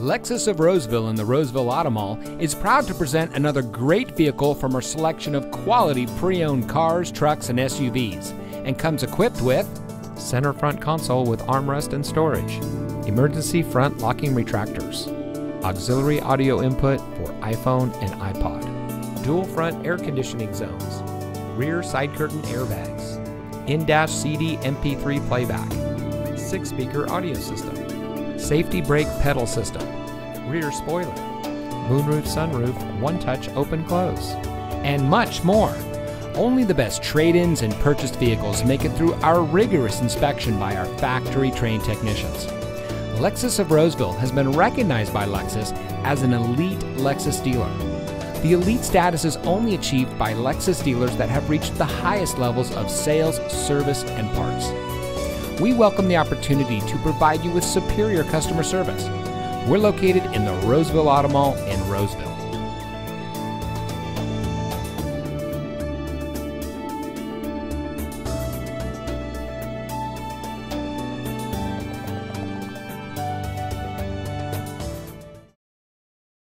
Lexus of Roseville in the Roseville Auto Mall is proud to present another great vehicle from our selection of quality pre-owned cars, trucks, and SUVs, and comes equipped with center front console with armrest and storage, emergency front locking retractors, auxiliary audio input for iPhone and iPod, dual front air conditioning zones, rear side curtain airbags, in-dash CD MP3 playback, 6-speaker audio system, safety brake pedal system, rear spoiler, moonroof sunroof, one-touch open-close, and much more. Only the best trade-ins and purchased vehicles make it through our rigorous inspection by our factory-trained technicians. Lexus of Roseville has been recognized by Lexus as an elite Lexus dealer. The elite status is only achieved by Lexus dealers that have reached the highest levels of sales, service, and parts. We welcome the opportunity to provide you with superior customer service. We're located in the Roseville Auto Mall in Roseville.